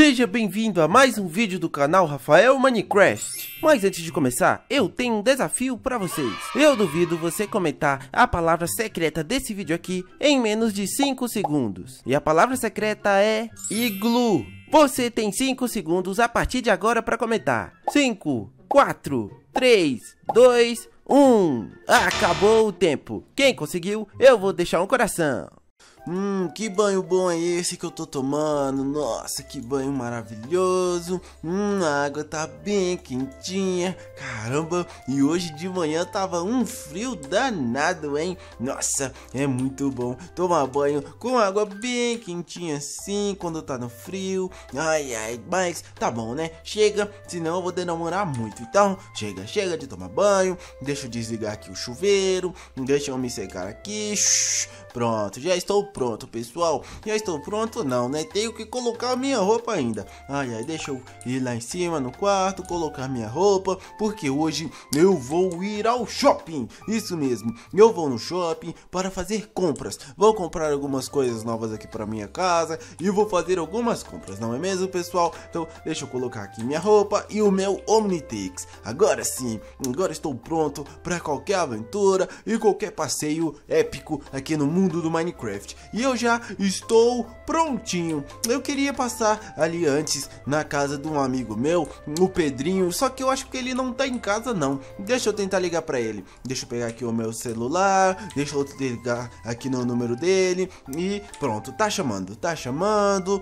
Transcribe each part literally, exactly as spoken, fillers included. Seja bem-vindo a mais um vídeo do canal Rafael Minecraft. Mas antes de começar, eu tenho um desafio para vocês. Eu duvido você comentar a palavra secreta desse vídeo aqui em menos de cinco segundos. E a palavra secreta é iglu. Você tem cinco segundos a partir de agora para comentar. cinco, quatro, três, dois, um. Acabou o tempo. Quem conseguiu, eu vou deixar um coração. Hum, que banho bom é esse que eu tô tomando? Nossa, que banho maravilhoso. Hum, a água tá bem quentinha. Caramba, e hoje de manhã tava um frio danado, hein? Nossa, é muito bom tomar banho com água bem quentinha assim, quando tá no frio. Ai, ai, mas tá bom, né? Chega, senão eu vou demorar muito. Então, chega, chega de tomar banho. Deixa eu desligar aqui o chuveiro. Deixa eu me secar aqui. Pronto, já estou pronto, pessoal. Já estou pronto não, né? Tenho que colocar minha roupa ainda. Ai, ai, deixa eu ir lá em cima no quarto, colocar minha roupa, porque hoje eu vou ir ao shopping. Isso mesmo, eu vou no shopping para fazer compras. Vou comprar algumas coisas novas aqui para minha casa e vou fazer algumas compras, não é mesmo, pessoal? Então, deixa eu colocar aqui minha roupa e o meu Omnitex. Agora sim, agora estou pronto para qualquer aventura e qualquer passeio épico aqui no mundo do Minecraft. E eu já estou prontinho. Eu queria passar ali antes na casa de um amigo meu, o Pedrinho, só que eu acho que ele não tá em casa não. Deixa eu tentar ligar pra ele. Deixa eu pegar aqui o meu celular, deixa eu ligar aqui no número dele. E pronto, tá chamando, tá chamando.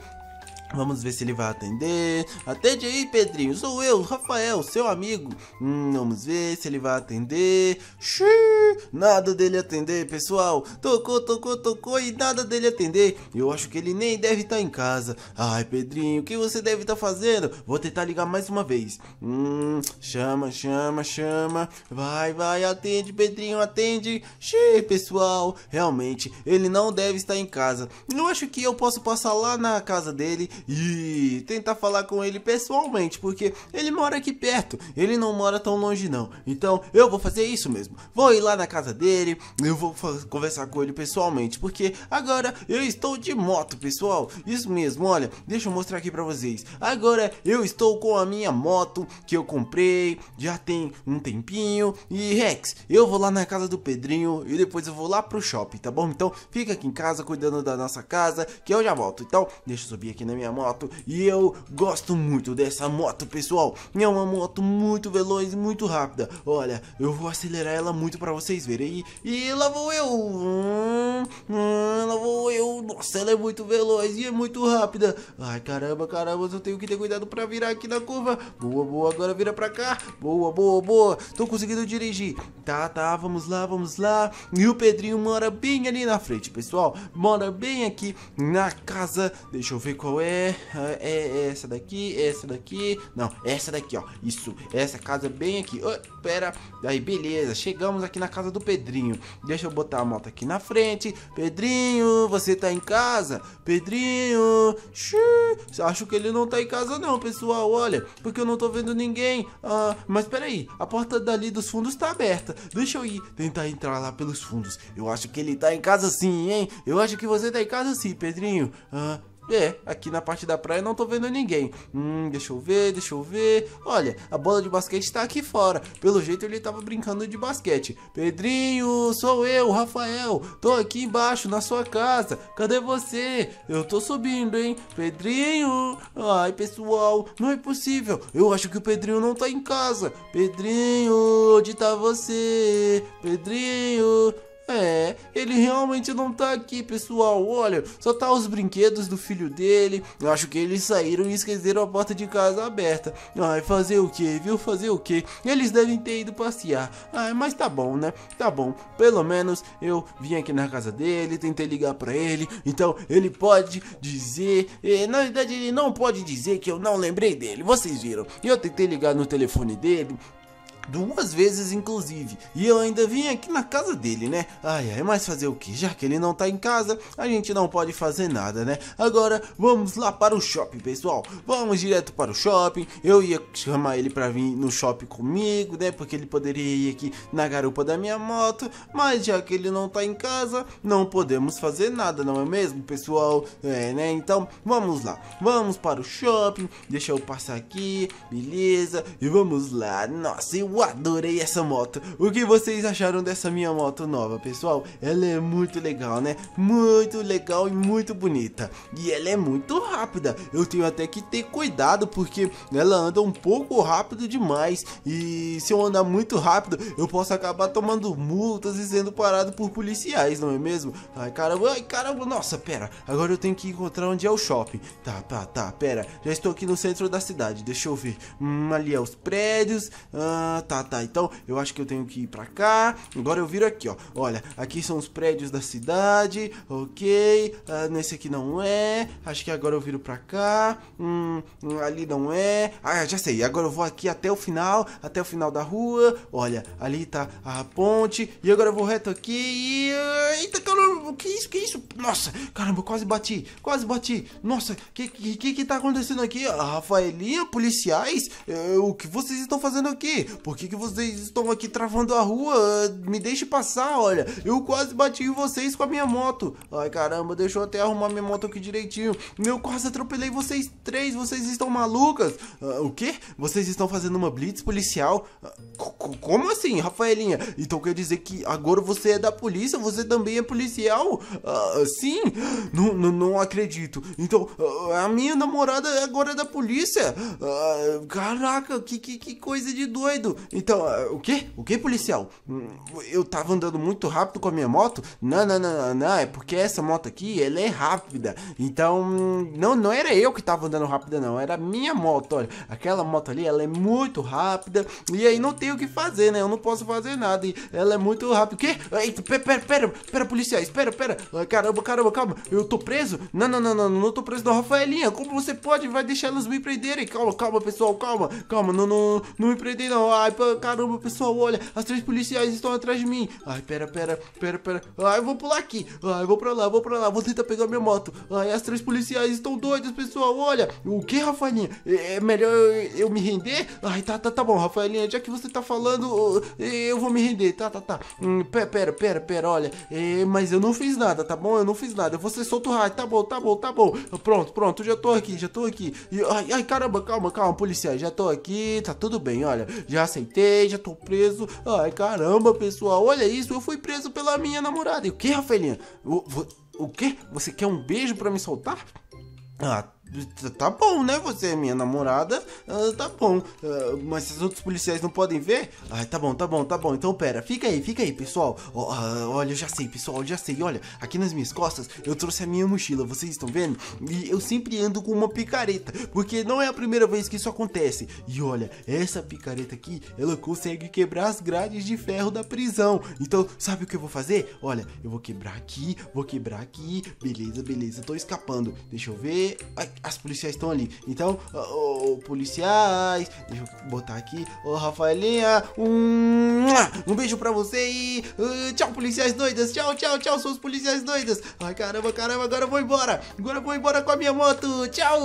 Vamos ver se ele vai atender. Atende aí, Pedrinho, sou eu, Rafael, seu amigo. Hum, vamos ver se ele vai atender. Xiii, nada dele atender, pessoal. Tocou, tocou, tocou e nada dele atender. Eu acho que ele nem deve estar em casa. Ai, Pedrinho, o que você deve estar fazendo? Vou tentar ligar mais uma vez. Hum, chama, chama, chama. Vai, vai, atende, Pedrinho, atende. Xiii, pessoal, realmente, ele não deve estar em casa. Eu acho que eu posso passar lá na casa dele e tentar falar com ele pessoalmente, porque ele mora aqui perto, ele não mora tão longe não. Então eu vou fazer isso mesmo, vou ir lá na casa dele, eu vou conversar com ele pessoalmente, porque agora eu estou de moto, pessoal. Isso mesmo, olha, deixa eu mostrar aqui pra vocês. Agora eu estou com a minha moto que eu comprei já tem um tempinho. E Rex, eu vou lá na casa do Pedrinho e depois eu vou lá pro shopping, tá bom? Então fica aqui em casa cuidando da nossa casa que eu já volto. Então deixa eu subir aqui na minha moto, e eu gosto muito dessa moto, pessoal. É uma moto muito veloz e muito rápida. Olha, eu vou acelerar ela muito para vocês verem. E, e lá vou eu. Hum, hum, lá vou eu. Nossa, ela é muito veloz e é muito rápida. Ai, caramba, caramba, eu tenho que ter cuidado para virar aqui na curva. Boa, boa, agora vira para cá. Boa, boa, boa. Tô conseguindo dirigir. Tá, tá, vamos lá, vamos lá. E o Pedrinho mora bem ali na frente, pessoal. Mora bem aqui na casa. Deixa eu ver qual é. É, é essa daqui, essa daqui. Não, essa daqui, ó. Isso, essa casa bem aqui. Oh, pera. Aí, beleza. Chegamos aqui na casa do Pedrinho. Deixa eu botar a moto aqui na frente. Pedrinho, você tá em casa? Pedrinho. Xiii, acho que ele não tá em casa não, pessoal. Olha, porque eu não tô vendo ninguém. Ah, mas peraí, a porta dali dos fundos tá aberta. Deixa eu ir tentar entrar lá pelos fundos. Eu acho que ele tá em casa sim, hein? Eu acho que você tá em casa sim, Pedrinho. Ah, é, aqui na parte da praia eu não tô vendo ninguém. Hum, deixa eu ver, deixa eu ver. Olha, a bola de basquete tá aqui fora. Pelo jeito ele tava brincando de basquete. Pedrinho, sou eu, Rafael. Tô aqui embaixo, na sua casa. Cadê você? Eu tô subindo, hein? Pedrinho. Ai, pessoal, não é possível. Eu acho que o Pedrinho não tá em casa. Pedrinho, onde tá você? Pedrinho. É, ele realmente não tá aqui, pessoal. Olha, só tá os brinquedos do filho dele. Eu acho que eles saíram e esqueceram a porta de casa aberta. Ai, fazer o que, viu? Fazer o que? Eles devem ter ido passear. Ai, mas tá bom, né? Tá bom. Pelo menos eu vim aqui na casa dele, tentei ligar pra ele. Então, ele pode dizer... Eh, na verdade, ele não pode dizer que eu não lembrei dele. Vocês viram? Eu tentei ligar no telefone dele... duas vezes inclusive, e eu ainda vim aqui na casa dele, né? Ai, ai, mas fazer o que? Já que ele não tá em casa, a gente não pode fazer nada, né? Agora vamos lá para o shopping, pessoal. Vamos direto para o shopping. Eu ia chamar ele pra vir no shopping comigo, né? Porque ele poderia ir aqui na garupa da minha moto, mas já que ele não tá em casa, não podemos fazer nada, não é mesmo, pessoal? É, né? Então vamos lá, vamos para o shopping. Deixa eu passar aqui, beleza? E vamos lá. Nossa, eu adorei essa moto. O que vocês acharam dessa minha moto nova, pessoal? Ela é muito legal, né? Muito legal e muito bonita. E ela é muito rápida. Eu tenho até que ter cuidado, porque ela anda um pouco rápido demais. E se eu andar muito rápido, eu posso acabar tomando multas e sendo parado por policiais, não é mesmo? Ai, caramba, ai, caramba. Nossa, pera. Agora eu tenho que encontrar onde é o shopping. Tá, tá, tá, pera. Já estou aqui no centro da cidade. Deixa eu ver. Hum, ali é os prédios. Ah, tá, tá. Então, eu acho que eu tenho que ir pra cá. Agora eu viro aqui, ó. Olha, aqui são os prédios da cidade. Ok. Ah, nesse aqui não é. Acho que agora eu viro pra cá. Hum, ali não é. Ah, já sei. Agora eu vou aqui até o final. Até o final da rua. Olha, ali tá a ponte. E agora eu vou reto aqui. E... eita, caramba. Que isso, que isso? Nossa, caramba, quase bati. Quase bati. Nossa, que que, que, que tá acontecendo aqui? A Rafaelinha, policiais? O que vocês estão fazendo aqui? Por que que vocês estão aqui travando a rua? Me deixe passar, olha. Eu quase bati em vocês com a minha moto. Ai, caramba, deixa eu até arrumar minha moto aqui direitinho. Eu quase atropelei vocês três. Vocês estão malucas? Uh, o quê? Vocês estão fazendo uma blitz policial? Uh, como assim, Rafaelinha? Então quer dizer que agora você é da polícia? Você também é policial? Uh, sim? Não, não, não acredito. Então, uh, a minha namorada agora é da polícia? Uh, caraca, que, que, que coisa de doido. Então, uh, o quê? O quê, policial? Eu tava andando muito rápido com a minha moto? Não, não, não, não, não. É porque essa moto aqui, ela é rápida. Então, não, não era eu que tava andando rápida, não. Era a minha moto, olha. Aquela moto ali, ela é muito rápida. E aí não tem o que fazer, né? Eu não posso fazer nada. E ela é muito rápida. O quê? Eita, pera, pera, pera, pera, policiais, pera, pera. Caramba, caramba, calma. Eu tô preso? Não, não, não, não, não tô preso da Rafaelinha. Como você pode? Vai deixar elas me prenderem. Calma, calma, pessoal, calma. Calma, não, não, não me prendei, não. Ai, caramba, pessoal, olha. As três policiais estão atrás de mim. Ai, pera, pera, pera, pera. Ai, eu vou pular aqui. Ai, eu vou pra lá, eu vou pra lá. Vou tentar pegar minha moto. Ai, as três policiais estão doidas, pessoal, olha. O que, Rafaelinha? É melhor eu me render? Ai, tá, tá, tá bom, Rafaelinha. Já que você tá falando, eu vou me render. Tá, tá, tá. Hum, pera, pera, pera, pera, olha. É, mas eu não fiz nada, tá bom? Eu não fiz nada. Você solta o raio. Tá bom, tá bom, tá bom. Pronto, pronto, já tô aqui, já tô aqui. E, ai, ai, caramba, calma, calma, policiais. Já tô aqui, tá tudo bem, olha. Já aceitei, já tô preso. Ai, caramba, pessoal, olha isso. Eu fui preso pela minha namorada. E o que, Rafaelinha? O, o, o que? Você quer um beijo pra me soltar? Ah, tá bom, né? Você é minha namorada. Ah, tá bom. Ah, mas os outros policiais não podem ver? Ah, tá bom, tá bom, tá bom. Então, pera. Fica aí, fica aí, pessoal. Oh, ah, olha, eu já sei, pessoal. Eu já sei. Olha, aqui nas minhas costas eu trouxe a minha mochila. Vocês estão vendo? E eu sempre ando com uma picareta, porque não é a primeira vez que isso acontece. E olha, essa picareta aqui, ela consegue quebrar as grades de ferro da prisão. Então, sabe o que eu vou fazer? Olha, eu vou quebrar aqui, vou quebrar aqui. Beleza, beleza. Tô escapando. Deixa eu ver. Ai. As policiais estão ali. Então, oh, oh, policiais, deixa eu botar aqui. Ô, oh, Rafaelinha, um, um beijo pra você e uh, tchau, policiais doidas. Tchau, tchau, tchau, suas policiais doidas. Ai, caramba, caramba, agora eu vou embora. Agora eu vou embora com a minha moto. Tchau.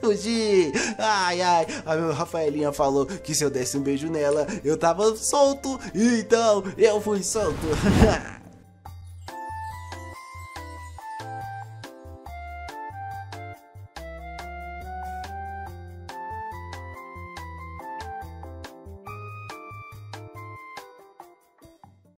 Fugi. Ai, ai. A Rafaelinha falou que se eu desse um beijo nela, eu tava solto. Então, eu fui solto.